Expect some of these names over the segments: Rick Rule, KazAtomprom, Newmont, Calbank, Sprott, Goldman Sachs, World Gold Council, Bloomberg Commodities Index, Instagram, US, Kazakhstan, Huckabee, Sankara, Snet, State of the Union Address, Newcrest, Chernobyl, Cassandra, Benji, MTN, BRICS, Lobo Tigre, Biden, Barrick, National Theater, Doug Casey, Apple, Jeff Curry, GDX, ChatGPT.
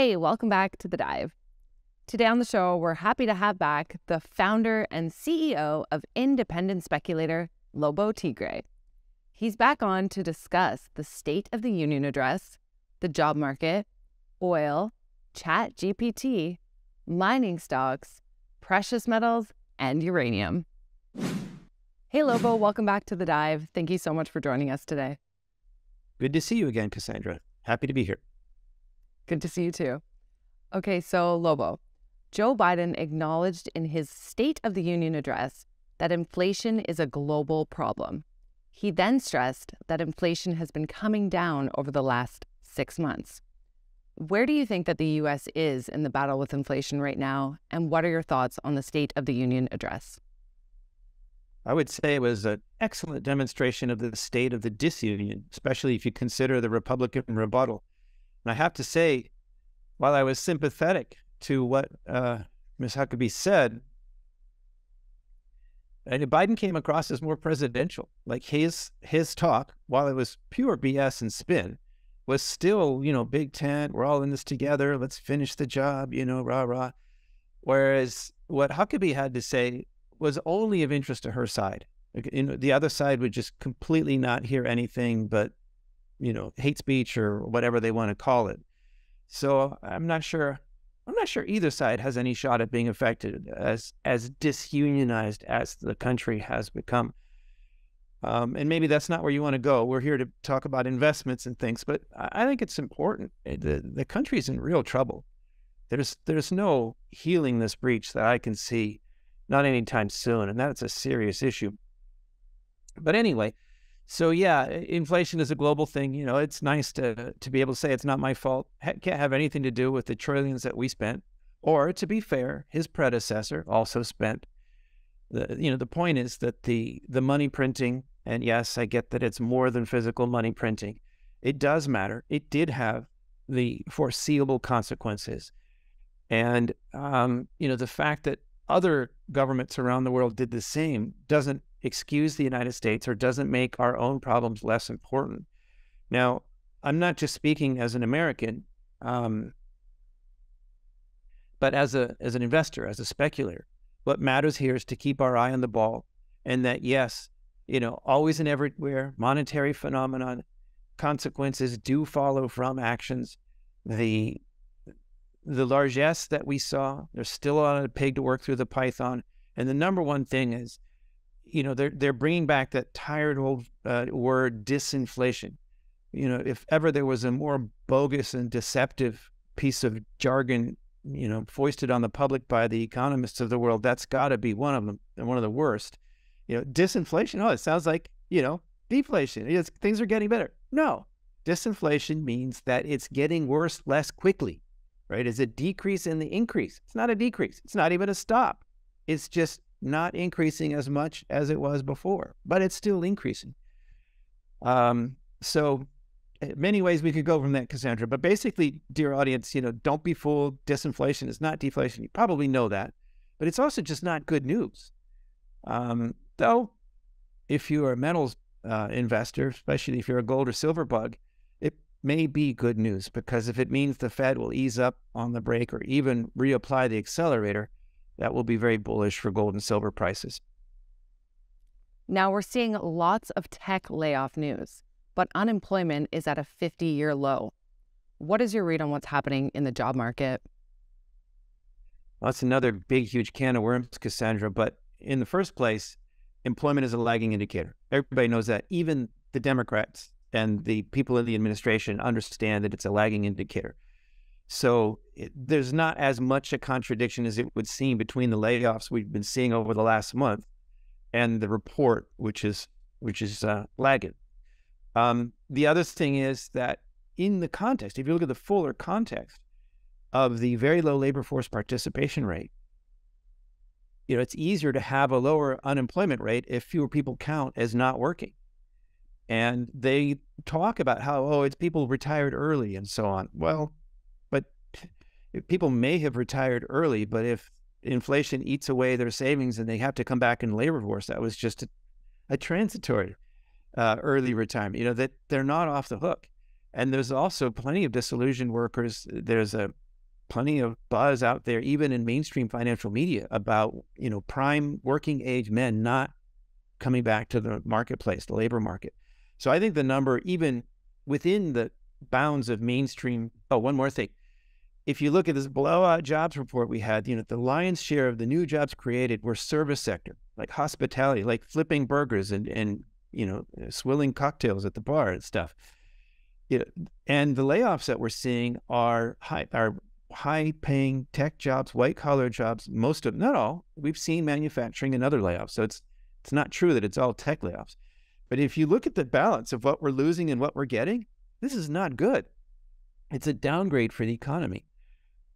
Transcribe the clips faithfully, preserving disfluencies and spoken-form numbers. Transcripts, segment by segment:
Hey, welcome back to The Dive. Today on the show, we're happy to have back the founder and C E O of Independent Speculator, Lobo Tigre. He's back on to discuss the State of the Union Address, the job market, oil, ChatGPT, mining stocks, precious metals, and uranium. Hey, Lobo, welcome back to The Dive. Thank you so much for joining us today. Good to see you again, Cassandra. Happy to be here. Good to see you too. Okay, so Lobo, Joe Biden acknowledged in his State of the Union address that inflation is a global problem. He then stressed that inflation has been coming down over the last six months. Where do you think that the U S is in the battle with inflation right now? And what are your thoughts on the State of the Union address? I would say it was an excellent demonstration of the state of the disunion, especially if you consider the Republican rebuttal. And I have to say, while I was sympathetic to what uh, Miz Huckabee said, and Biden came across as more presidential. Like his his talk, while it was pure B S and spin, was still, you know, big tent, we're all in this together, let's finish the job, you know, rah, rah. Whereas what Huckabee had to say was only of interest to her side. You know, the other side would just completely not hear anything but, you know, hate speech or whatever they want to call it. So I'm not sure, I'm not sure either side has any shot at being affected as, as disunionized as the country has become. Um, and maybe that's not where you want to go. We're here to talk about investments and things, but I think it's important. The, the country's in real trouble. There's, there's no healing this breach that I can see, not anytime soon. And that's a serious issue. But anyway, so yeah, inflation is a global thing. You know, it's nice to to be able to say it's not my fault. It can't have anything to do with the trillions that we spent. Or to be fair, his predecessor also spent. The, you know, the point is that the, the money printing, and yes, I get that it's more than physical money printing. It does matter. It did have the foreseeable consequences. And, um, you know, the fact that other governments around the world did the same doesn't excuse the United States or doesn't make our own problems less important. Now, I'm not just speaking as an American, um, but as a as an investor, as a speculator. What matters here is to keep our eye on the ball, and that, yes, you know, always and everywhere, monetary phenomenon, consequences do follow from actions. The The largesse that we saw, there's still a lot of pig to work through the python. And the number one thing is, you know, they're, they're bringing back that tired old uh, word, disinflation. You know, if ever there was a more bogus and deceptive piece of jargon, you know, foisted on the public by the economists of the world, that's got to be one of them, and one of the worst. You know, disinflation, oh, it sounds like, you know, deflation. It's, things are getting better. No, disinflation means that it's getting worse less quickly. Right? It's a decrease in the increase. It's not a decrease. It's not even a stop. It's just not increasing as much as it was before, but it's still increasing. Um, so in many ways we could go from that, Cassandra, but basically, dear audience, you know, don't be fooled. Disinflation is not deflation. You probably know that, but it's also just not good news. Um, though, if you are a metals uh, investor, especially if you're a gold or silver bug, may be good news, because if it means the Fed will ease up on the brake or even reapply the accelerator, that will be very bullish for gold and silver prices. Now we're seeing lots of tech layoff news, but unemployment is at a fifty-year low. What is your read on what's happening in the job market? Well, that's another big, huge can of worms, Cassandra. But in the first place, employment is a lagging indicator. Everybody knows that, even the Democrats. And the people in the administration understand that it's a lagging indicator. So it, there's not as much a contradiction as it would seem between the layoffs we've been seeing over the last month and the report, which is which is uh, lagging. Um, the other thing is that in the context, if you look at the fuller context of the very low labor force participation rate, you know, it's easier to have a lower unemployment rate if fewer people count as not working. And they talk about how, oh, it's people retired early and so on. Well, but people may have retired early, but if inflation eats away their savings and they have to come back in the labor force, that was just a, a transitory uh, early retirement. You know, that they're not off the hook. And there's also plenty of disillusioned workers. There's a plenty of buzz out there, even in mainstream financial media, about, you know, prime working age men not coming back to the marketplace, the labor market. So I think the number, even within the bounds of mainstream. Oh, one more thing. If you look at this blowout jobs report we had, you know, the lion's share of the new jobs created were service sector, like hospitality, like flipping burgers and, and you know, swilling cocktails at the bar and stuff. You know, and the layoffs that we're seeing are high, are high paying tech jobs, white collar jobs, most of, not all. We've seen manufacturing and other layoffs. So it's, it's not true that it's all tech layoffs. But if you look at the balance of what we're losing and what we're getting, this is not good. It's a downgrade for the economy.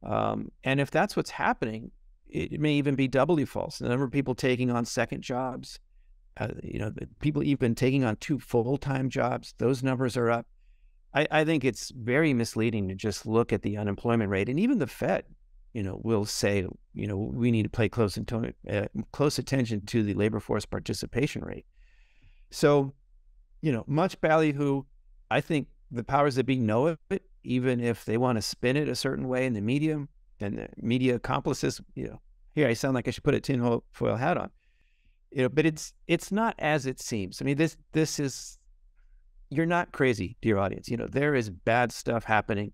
Um, and if that's what's happening, it may even be doubly false. The number of people taking on second jobs, uh, you know, the people even taking on two full-time jobs, those numbers are up. I, I think it's very misleading to just look at the unemployment rate. And even the Fed, you know, will say, you know, we need to pay close, uh, close attention to the labor force participation rate. So, you know, much ballyhoo. I think the powers that be know of it, even if they want to spin it a certain way in the media and the media accomplices, you know, here I sound like I should put a tinfoil hat on, you know, but it's, it's not as it seems. I mean, this, this is, you're not crazy, dear audience. You know, there is bad stuff happening,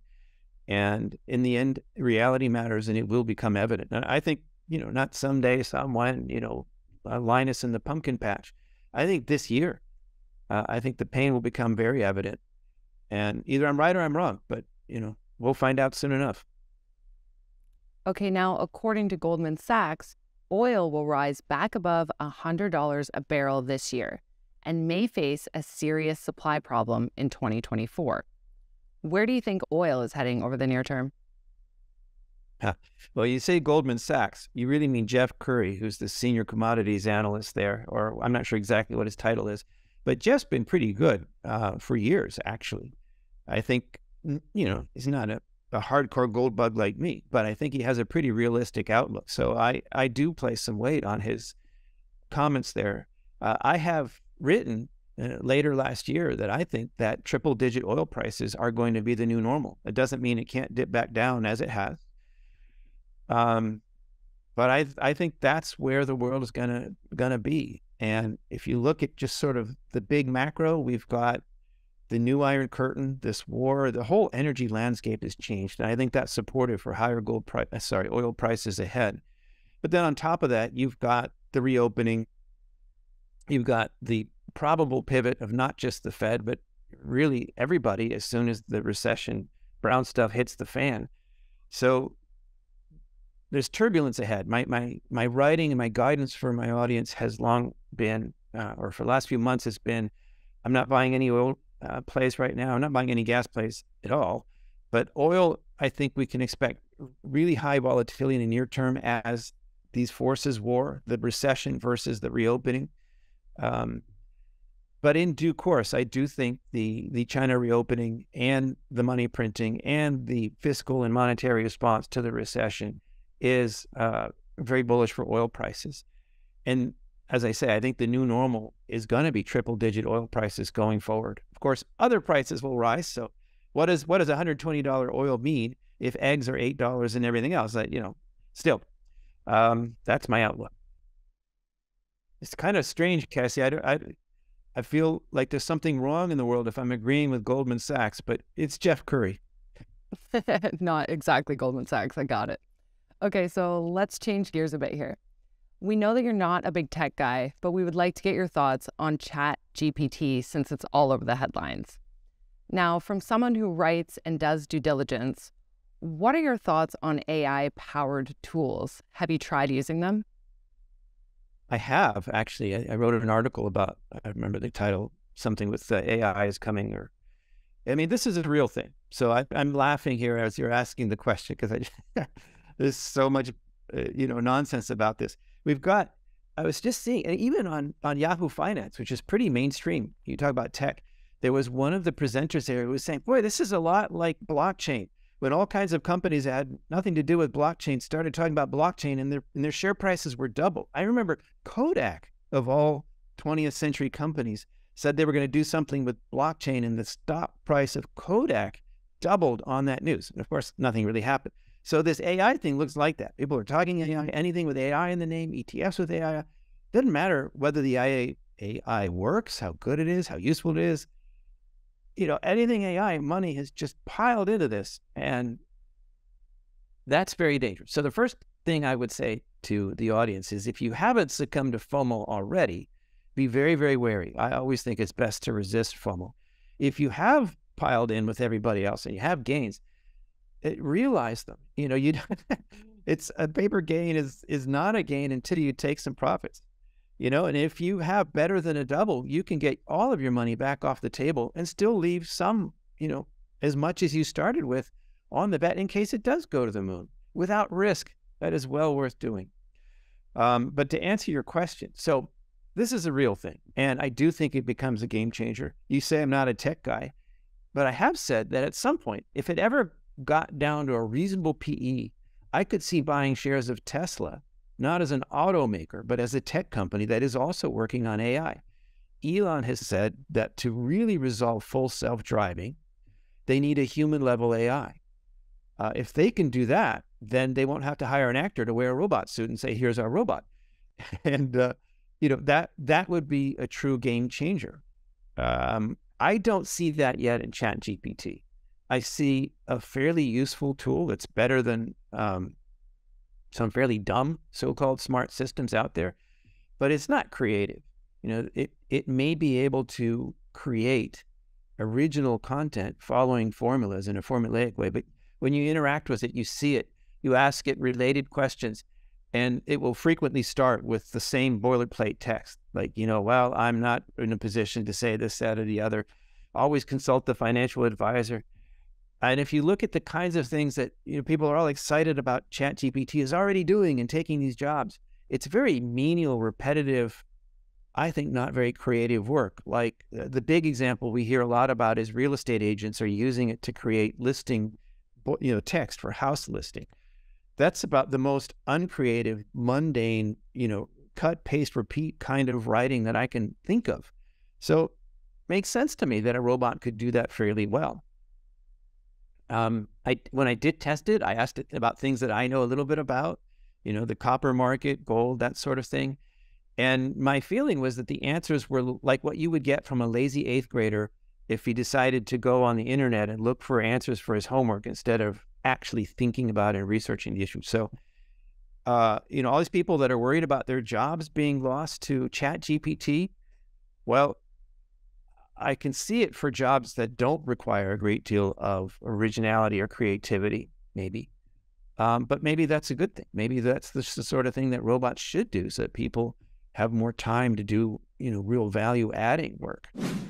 and in the end, reality matters, and it will become evident. And I think, you know, not someday, someone, you know, Linus in the pumpkin patch. I think this year, uh, I think the pain will become very evident, and either I'm right or I'm wrong, but, you know, we'll find out soon enough. Okay, now, according to Goldman Sachs, oil will rise back above one hundred dollars a barrel this year and may face a serious supply problem in twenty twenty-four. Where do you think oil is heading over the near term? Huh. Well, you say Goldman Sachs, you really mean Jeff Curry, who's the senior commodities analyst there, or I'm not sure exactly what his title is, but Jeff's been pretty good uh, for years, actually. I think, you know, he's not a, a hardcore gold bug like me, but I think he has a pretty realistic outlook. So I, I do place some weight on his comments there. Uh, I have written uh, later last year that I think that triple digit oil prices are going to be the new normal. It doesn't mean it can't dip back down as it has. Um, but I, I think that's where the world is gonna, gonna be. And if you look at just sort of the big macro, we've got the new Iron Curtain, this war, the whole energy landscape has changed. And I think that's supportive for higher gold price, sorry, oil prices ahead. But then on top of that, you've got the reopening, you've got the probable pivot of not just the Fed, but really everybody, as soon as the recession brown stuff hits the fan. So there's turbulence ahead. My, my, my writing and my guidance for my audience has long been, uh, or for the last few months has been, I'm not buying any oil uh, plays right now. I'm not buying any gas plays at all. But oil, I think we can expect really high volatility in the near term as these forces war, the recession versus the reopening. Um, but in due course, I do think the, the China reopening and the money printing and the fiscal and monetary response to the recession is uh, very bullish for oil prices. And as I say, I think the new normal is going to be triple digit oil prices going forward. Of course, other prices will rise. So what is, what does one hundred twenty dollar oil mean if eggs are eight dollars and everything else? That, you know, still, um, that's my outlook. It's kind of strange, Cassie. I, I, I feel like there's something wrong in the world if I'm agreeing with Goldman Sachs, but it's Jeff Curry. Not exactly Goldman Sachs. I got it. Okay, so let's change gears a bit here. We know that you're not a big tech guy, but we would like to get your thoughts on ChatGPT since it's all over the headlines. Now, from someone who writes and does due diligence, what are your thoughts on A I-powered tools? Have you tried using them? I have, actually. I, I wrote an article about, I remember the title, something with uh, A I is coming, or I mean, this is a real thing. So I, I'm laughing here as you're asking the question because I just... There's so much, uh, you know, nonsense about this. We've got, I was just seeing, and even on, on Yahoo Finance, which is pretty mainstream, you talk about tech, there was one of the presenters there who was saying, boy, this is a lot like blockchain. When all kinds of companies that had nothing to do with blockchain started talking about blockchain and their, and their share prices were double. I remember Kodak, of all twentieth century companies, said they were going to do something with blockchain, and the stock price of Kodak doubled on that news. And of course, nothing really happened. So this A I thing looks like that. People are talking A I, anything with A I in the name, E T Fs with A I. Doesn't matter whether the A I works, how good it is, how useful it is. You know, anything A I, money has just piled into this, and that's very dangerous. So the first thing I would say to the audience is, if you haven't succumbed to FOMO already, be very, very wary. I always think it's best to resist FOMO. If you have piled in with everybody else and you have gains, it, realize them. You know, you don't, it's a paper gain is is not a gain until you take some profits. You know, and if you have better than a double, you can get all of your money back off the table and still leave some, you know, as much as you started with on the bet in case it does go to the moon without risk. That is well worth doing. Um, but to answer your question, so this is a real thing, and I do think it becomes a game changer. You say I'm not a tech guy, but I have said that at some point, if it ever got down to a reasonable P E, I could see buying shares of Tesla, not as an automaker, but as a tech company that is also working on A I. Elon has said that to really resolve full self-driving, they need a human-level A I. Uh, if they can do that, then they won't have to hire an actor to wear a robot suit and say, here's our robot. And, uh, you know, that that would be a true game changer. Um, I don't see that yet in ChatGPT. I see a fairly useful tool that's better than... Um, some fairly dumb so-called smart systems out there, but it's not creative. You know, it, it may be able to create original content following formulas in a formulaic way, but when you interact with it, you see it, you ask it related questions, and it will frequently start with the same boilerplate text. Like, you know, well, I'm not in a position to say this, that, or the other. Always consult the financial advisor. And if you look at the kinds of things that, you know, people are all excited about ChatGPT is already doing and taking these jobs, it's very menial, repetitive, I think not very creative work. Like uh, the big example we hear a lot about is real estate agents are using it to create listing, you know, text for house listing. That's about the most uncreative, mundane, you know, cut, paste, repeat kind of writing that I can think of. So it makes sense to me that a robot could do that fairly well. Um, I, when I did test it, I asked it about things that I know a little bit about, you know, the copper market, gold, that sort of thing. And my feeling was that the answers were like what you would get from a lazy eighth grader if he decided to go on the internet and look for answers for his homework instead of actually thinking about and researching the issue. So, uh, you know, all these people that are worried about their jobs being lost to ChatGPT, well, I can see it for jobs that don't require a great deal of originality or creativity, maybe. Um, but maybe that's a good thing. Maybe that's the, the sort of thing that robots should do so that people have more time to do, you know, real value-adding work.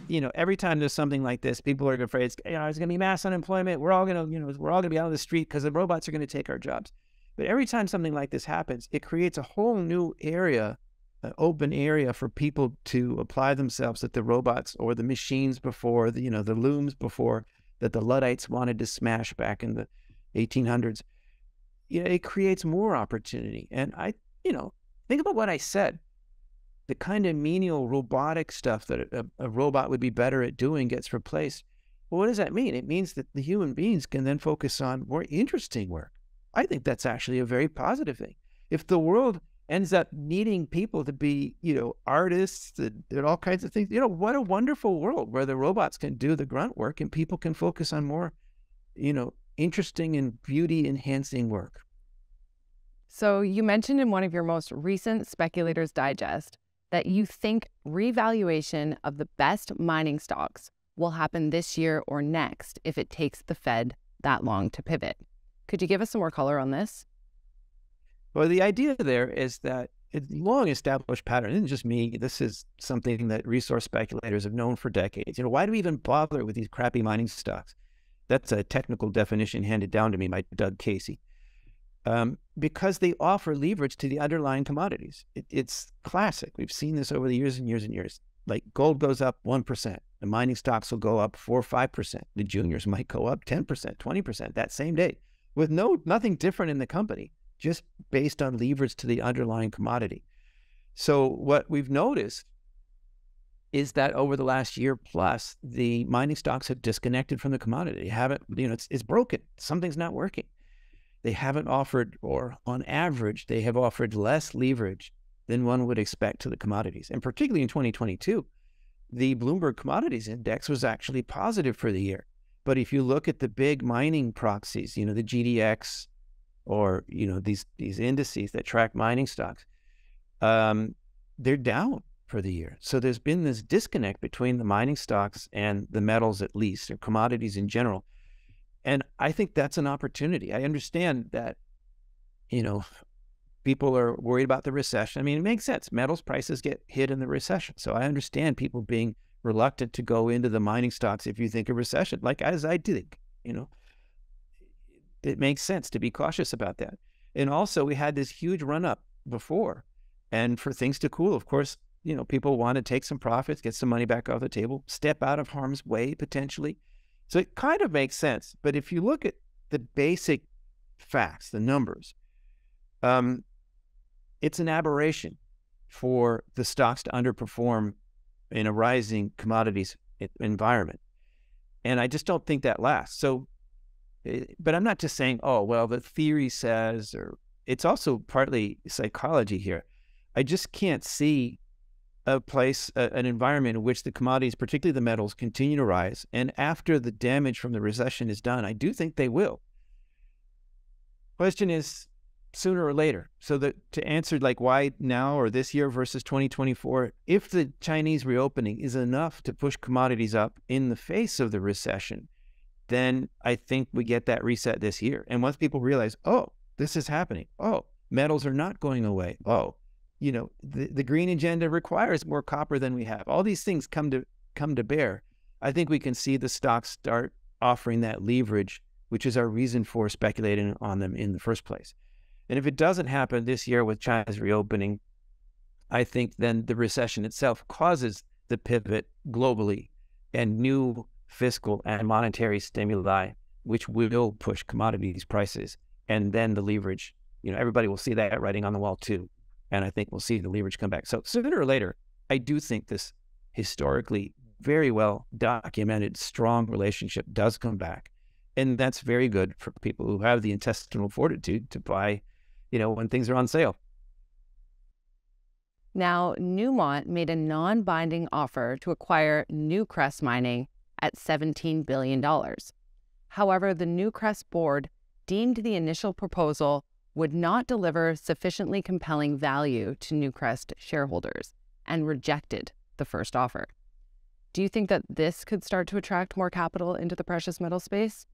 You know, every time there's something like this, people are afraid, you know, there's going to be mass unemployment. We're all going to, you know, we're all going to be out on the street because the robots are going to take our jobs. But every time something like this happens, it creates a whole new area, an open area for people to apply themselves that the robots or the machines before, the, you know, the looms before that the Luddites wanted to smash back in the eighteen hundreds. You know, it creates more opportunity. And I, you know, think about what I said. The kind of menial robotic stuff that a, a robot would be better at doing gets replaced. Well, what does that mean? It means that the human beings can then focus on more interesting work. I think that's actually a very positive thing. If the world ends up needing people to be, you know, artists and, and all kinds of things. You know, what a wonderful world where the robots can do the grunt work and people can focus on more, you know, interesting and beauty-enhancing work. So you mentioned in one of your most recent Speculators Digest that you think revaluation of the best mining stocks will happen this year or next if it takes the Fed that long to pivot. Could you give us some more color on this? Well, the idea there is that it's long-established pattern. It isn't just me. This is something that resource speculators have known for decades. You know, why do we even bother with these crappy mining stocks? That's a technical definition handed down to me by Doug Casey. Um, because they offer leverage to the underlying commodities. It, it's classic. We've seen this over the years and years and years. Like gold goes up one percent. The mining stocks will go up four or five percent. The juniors might go up ten percent, twenty percent that same day with no nothing different in the company, just based on leverage to the underlying commodity. So what we've noticed is that over the last year plus, the mining stocks have disconnected from the commodity. Haven't, you know, it's, it's broken. Something's not working. they haven't offered, or on average, they have offered less leverage than one would expect to the commodities. And particularly in twenty twenty-two, the Bloomberg Commodities Index was actually positive for the year. But if you look at the big mining proxies, you know, the G D X, or, you know, these, these indices that track mining stocks, um, they're down for the year. So there's been this disconnect between the mining stocks and the metals, at least, or commodities in general. And I think that's an opportunity. I understand that, you know, people are worried about the recession. I mean, it makes sense. Metals prices get hit in the recession. So I understand people being reluctant to go into the mining stocks if you think a recession, like as I did, you know. It makes sense to be cautious about that. And also, we had this huge run up before. And for things to cool, of course, you know, people want to take some profits, get some money back off the table, step out of harm's way potentially. So it kind of makes sense. But if you look at the basic facts, the numbers, um, it's an aberration for the stocks to underperform in a rising commodities environment. And I just don't think that lasts. So, but I'm not just saying, oh, well, the theory says, or it's also partly psychology here. I just can't see a place, a, an environment in which the commodities, particularly the metals, continue to rise. And after the damage from the recession is done, I do think they will. Question is, sooner or later. So that, to answer like why now or this year versus twenty twenty-four, if the Chinese reopening is enough to push commodities up in the face of the recession, then I think we get that reset this year. And once people realize, oh, this is happening. Oh, metals are not going away. Oh, you know, the, the green agenda requires more copper than we have. All these things come to come to bear. I think we can see the stocks start offering that leverage, which is our reason for speculating on them in the first place. And if it doesn't happen this year with China's reopening, I think then the recession itself causes the pivot globally and new fiscal and monetary stimuli, which will push commodities prices. And then the leverage, you know, everybody will see that writing on the wall too. And I think we'll see the leverage come back. So sooner or later, I do think this historically very well documented strong relationship does come back. And that's very good for people who have the intestinal fortitude to buy, you know, when things are on sale. Now, Newmont made a non-binding offer to acquire Newcrest Mining at seventeen billion dollars. However, the Newcrest board deemed the initial proposal would not deliver sufficiently compelling value to Newcrest shareholders and rejected the first offer. Do you think that this could start to attract more capital into the precious metal space?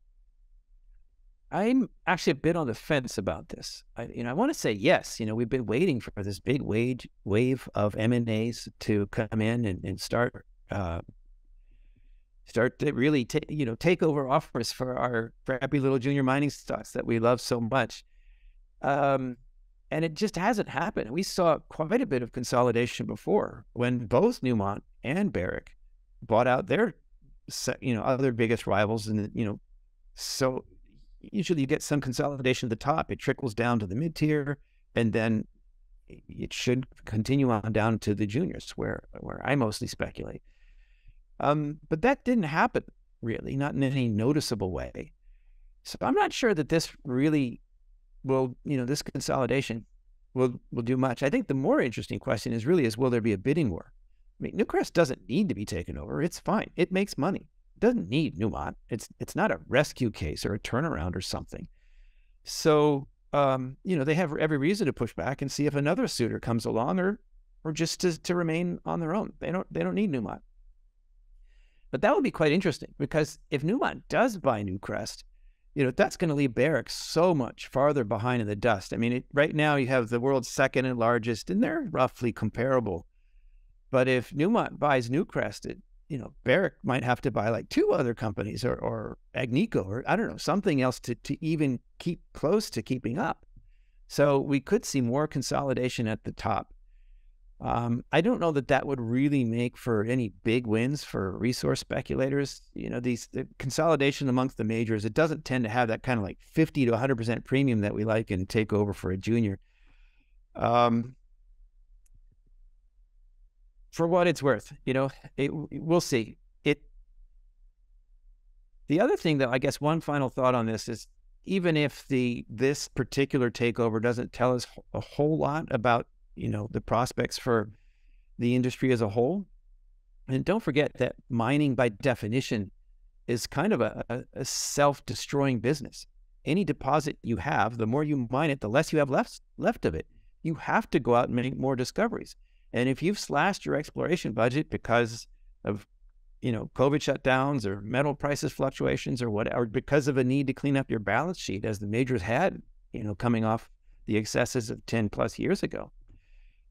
I'm actually a bit on the fence about this. I, you know, I want to say yes. You know, we've been waiting for this big wage, wave of M and A's to come in and, and start uh, start to really ta you know take over offers for our crappy little junior mining stocks that we love so much. Um, and it just hasn't happened. We saw quite a bit of consolidation before when both Newmont and Barrick bought out their, you know, other biggest rivals. And, you know, so usually you get some consolidation at the top. It trickles down to the mid tier, and then it should continue on down to the juniors where, where I mostly speculate. Um, but that didn't happen really, not in any noticeable way. So I'm not sure that this really will, you know, this consolidation will will do much. I think the more interesting question is really is, will there be a bidding war? I mean, Newcrest doesn't need to be taken over. It's fine. It makes money. It doesn't need Newmont. It's it's not a rescue case or a turnaround or something. So, um, you know, they have every reason to push back and see if another suitor comes along, or or just to, to remain on their own. They don't they don't need Newmont. But that would be quite interesting, because if Newmont does buy Newcrest, you know, that's going to leave Barrick so much farther behind in the dust. I mean, it, right now you have the world's second and largest, and they're roughly comparable. But if Newmont buys Newcrest, it, you know, Barrick might have to buy like two other companies, or, or Agnico, or I don't know, something else to, to even keep close to keeping up. So we could see more consolidation at the top. Um, I don't know that that would really make for any big wins for resource speculators. You know, these the consolidation amongst the majors, it doesn't tend to have that kind of like fifty to one hundred percent premium that we like and take over for a junior. Um, for what it's worth, you know, it, we'll see. It. The other thing, though, I guess one final thought on this is, even if the this particular takeover doesn't tell us a whole lot about, you know, the prospects for the industry as a whole. And don't forget that mining, by definition, is kind of a, a self-destroying business. Any deposit you have, the more you mine it, the less you have left left of it. You have to go out and make more discoveries. And if you've slashed your exploration budget because of, you know, COVID shutdowns or metal prices fluctuations or what, or because of a need to clean up your balance sheet, as the majors had, you know, coming off the excesses of ten plus years ago,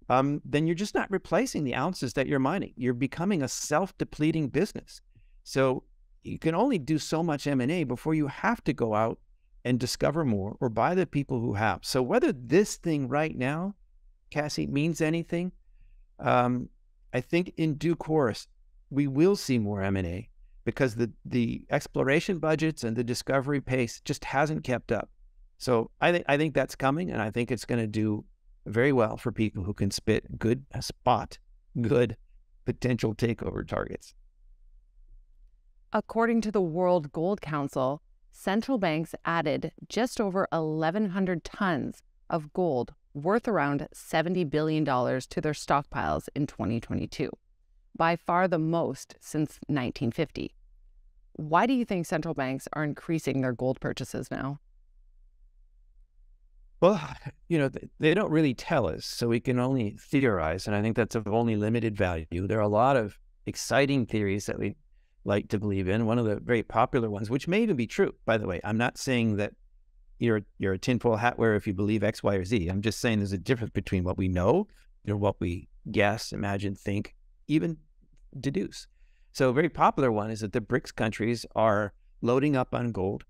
um, then you're just not replacing the ounces that you're mining. You're becoming a self-depleting business. So you can only do so much M and A before you have to go out and discover more or buy the people who have. So whether this thing right now, Cassie, means anything, um, I think in due course, we will see more M and A because the, the exploration budgets and the discovery pace just hasn't kept up. So I, th I think that's coming, and I think it's going to do very well for people who can spit good, spot good potential takeover targets. According to the World Gold Council, central banks added just over eleven hundred tons of gold worth around seventy billion dollars to their stockpiles in twenty twenty-two, by far the most since nineteen fifty. Why do you think central banks are increasing their gold purchases now? Well, you know, they don't really tell us, so we can only theorize, and I think that's of only limited value. There are a lot of exciting theories that we like to believe in. One of the very popular ones, which may even be true, by the way, I'm not saying that you're you're a tinfoil hat wearer if you believe X, Y, or Z. I'm just saying there's a difference between what we know and what we guess, imagine, think, even deduce. So a very popular one is that the BRICS countries are loading up on gold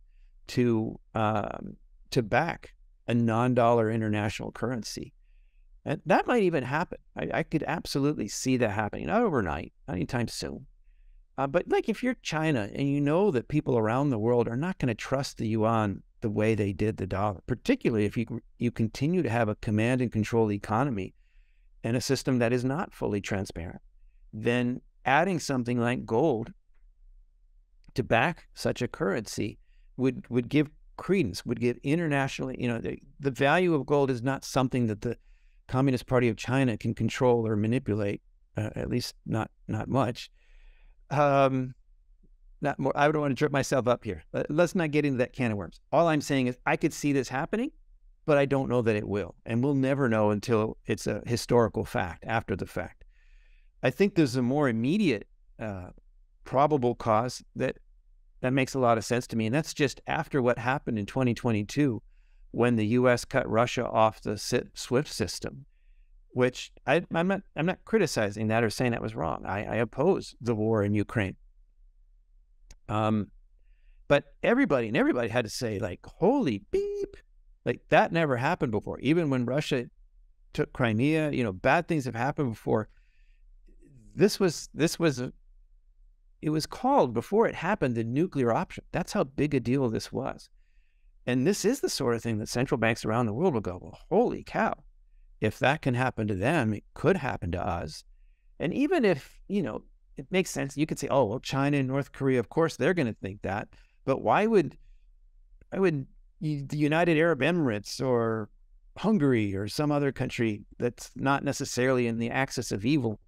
to um, to back a non-dollar international currency. And that might even happen. I, I could absolutely see that happening, not overnight, not anytime soon. Uh, but like if you're China and you know that people around the world are not going to trust the yuan the way they did the dollar, particularly if you, you continue to have a command and control economy and a system that is not fully transparent, then adding something like gold to back such a currency would, would give credence, would give internationally, you know, the, the value of gold is not something that the Communist Party of China can control or manipulate, uh, at least not, not much. Um, not more. I don't want to trip myself up here. Let's not get into that can of worms. All I'm saying is I could see this happening, but I don't know that it will. And we'll never know until it's a historical fact after the fact. I think there's a more immediate, uh, probable cause that, that makes a lot of sense to me. And that's just after what happened in twenty twenty-two, when the U S cut Russia off the SWIFT system, which I, I'm not, I'm not criticizing that or saying that was wrong. I, I oppose the war in Ukraine. Um, but everybody and everybody had to say, like, holy beep, like that never happened before. Even when Russia took Crimea, you know, bad things have happened before. This was, this was, a, it was called before it happened, the nuclear option. That's how big a deal this was. And this is the sort of thing that central banks around the world will go, well, holy cow. If that can happen to them, it could happen to us. And even if, you know, it makes sense, you could say, oh, well, China and North Korea, of course, they're going to think that. But why would, why would the United Arab Emirates or Hungary or some other country that's not necessarily in the axis of evil,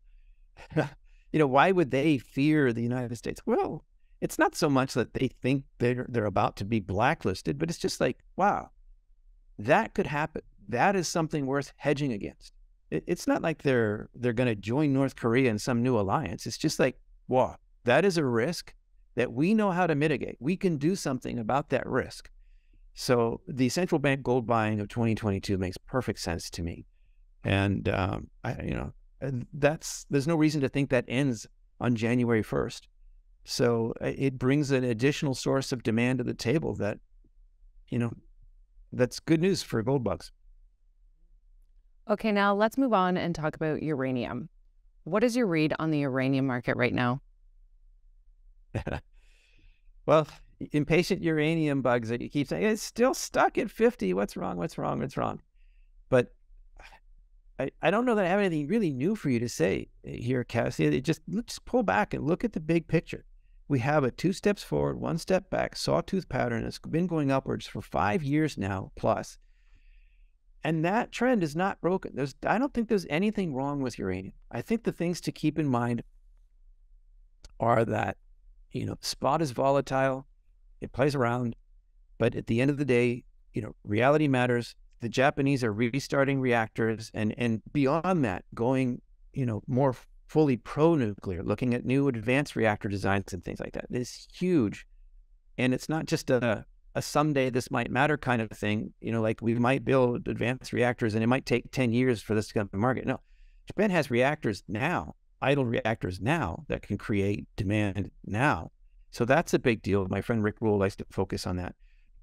you know, why would they fear the United States? Well, it's not so much that they think they're, they're about to be blacklisted, but it's just like, wow, that could happen. That is something worth hedging against. It, it's not like they're they're going to join North Korea in some new alliance. It's just like, wow, that is a risk that we know how to mitigate. We can do something about that risk. So the central bank gold buying of twenty twenty-two makes perfect sense to me, and um, I, you know, that's there's no reason to think that ends on January first. So it brings an additional source of demand to the table that, you know, that's good news for gold bugs. Okay, now let's move on and talk about uranium. What is your read on the uranium market right now? Well, impatient uranium bugs that you keep saying, it's still stuck at fifty. What's wrong? What's wrong? What's wrong? But I, I don't know that I have anything really new for you to say here, Cassie. Just, just pull back and look at the big picture. we have a two steps forward, one step back, sawtooth pattern. It's been going upwards for five years now plus. And that trend is not broken. There's, I don't think there's anything wrong with uranium. I think the things to keep in mind are that, you know, spot is volatile. It plays around. But at the end of the day, you know, reality matters. The Japanese are restarting reactors and, and beyond that, going, you know, more fully pro-nuclear, looking at new advanced reactor designs and things like that. It's huge. And it's not just a... a someday this might matter kind of thing, you know, like we might build advanced reactors and it might take ten years for this to come to market. No, Japan has reactors now, idle reactors now that can create demand now. So that's a big deal. My friend Rick Rule likes to focus on that.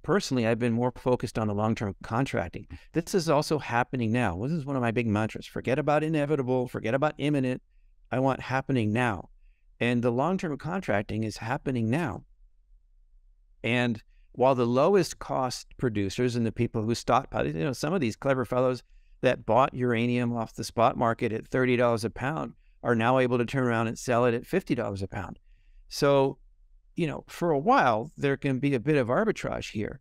Personally, I've been more focused on the long-term contracting. This is also happening now. This is one of my big mantras. Forget about inevitable, forget about imminent. I want happening now. And the long-term contracting is happening now. And while the lowest cost producers and the people who stockpile, you know, some of these clever fellows that bought uranium off the spot market at thirty dollars a pound are now able to turn around and sell it at fifty dollars a pound. So, you know, for a while, there can be a bit of arbitrage here,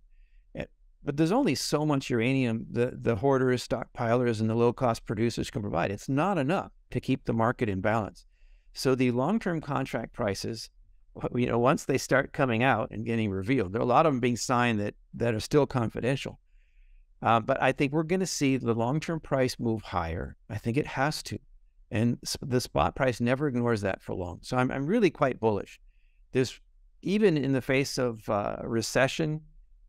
but there's only so much uranium the, the hoarders, stockpilers, and the low cost producers can provide. It's not enough to keep the market in balance. So the long-term contract prices, you know, once they start coming out and getting revealed, there are a lot of them being signed that, that are still confidential. Uh, but I think we're going to see the long-term price move higher. I think it has to. And the spot price never ignores that for long. So I'm, I'm really quite bullish. There's, even in the face of uh, recession,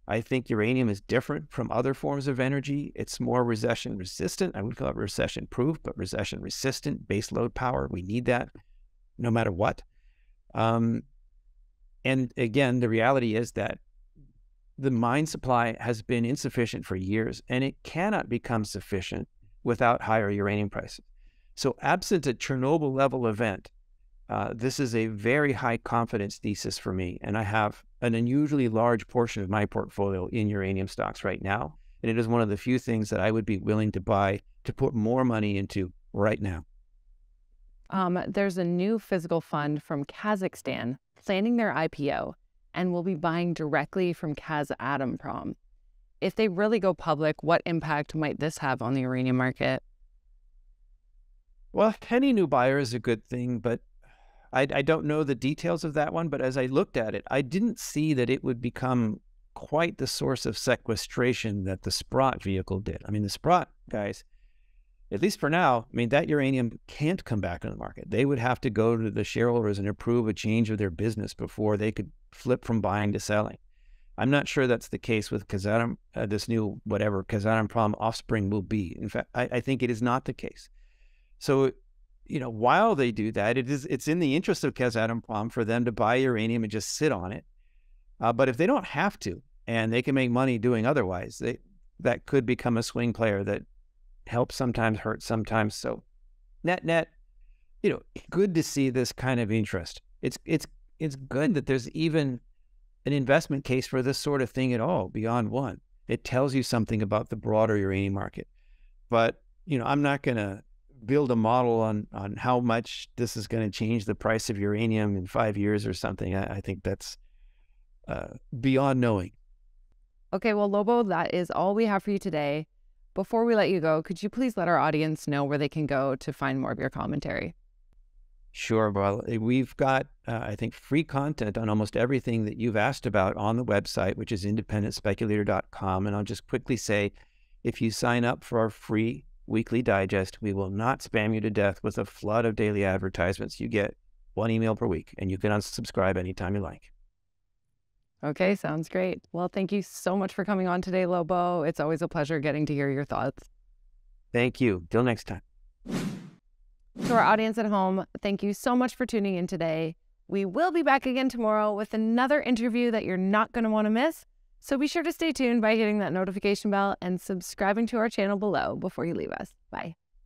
I think uranium is different from other forms of energy. It's more recession resistant. I would call it recession proof, but recession resistant, baseload power. We need that no matter what. Um, And again, the reality is that the mine supply has been insufficient for years, and it cannot become sufficient without higher uranium prices. So absent a Chernobyl level event, uh, this is a very high confidence thesis for me. And I have an unusually large portion of my portfolio in uranium stocks right now. And it is one of the few things that I would be willing to buy, to put more money into right now. Um, there's a new physical fund from Kazakhstan planning their I P O and will be buying directly from KazAtomprom. If they really go public, what impact might this have on the uranium market? Well, any new buyer is a good thing, but I, I don't know the details of that one. But as I looked at it, I didn't see that it would become quite the source of sequestration that the Sprott vehicle did. I mean, the Sprott guys, at least for now, I mean, that uranium can't come back into the market. They would have to go to the shareholders and approve a change of their business before they could flip from buying to selling. I'm not sure that's the case with Kazatom, uh, this new whatever Kazatomprom offspring will be. In fact, I, I think it is not the case. So, you know, while they do that, it is, it's in the interest of Kazatomprom for them to buy uranium and just sit on it. Uh, but if they don't have to and they can make money doing otherwise, they, that could become a swing player that help sometimes, hurt sometimes. So net net, you know, good to see this kind of interest. It's it's it's good that there's even an investment case for this sort of thing at all beyond one. It tells you something about the broader uranium market. But, you know, I'm not going to build a model on on how much this is going to change the price of uranium in five years or something. I, I think that's uh, beyond knowing. Okay, well, Lobo, that is all we have for you today. Before we let you go, could you please let our audience know where they can go to find more of your commentary? Sure. Well, we've got, uh, I think, free content on almost everything that you've asked about on the website, which is independent speculator dot com. And I'll just quickly say, if you sign up for our free weekly digest, we will not spam you to death with a flood of daily advertisements. You get one email per week, and you can unsubscribe anytime you like. Okay, sounds great. Well, thank you so much for coming on today, Lobo. It's always a pleasure getting to hear your thoughts. Thank you. Till next time. To our audience at home, thank you so much for tuning in today. We will be back again tomorrow with another interview that you're not going to want to miss. So be sure to stay tuned by hitting that notification bell and subscribing to our channel below before you leave us. Bye.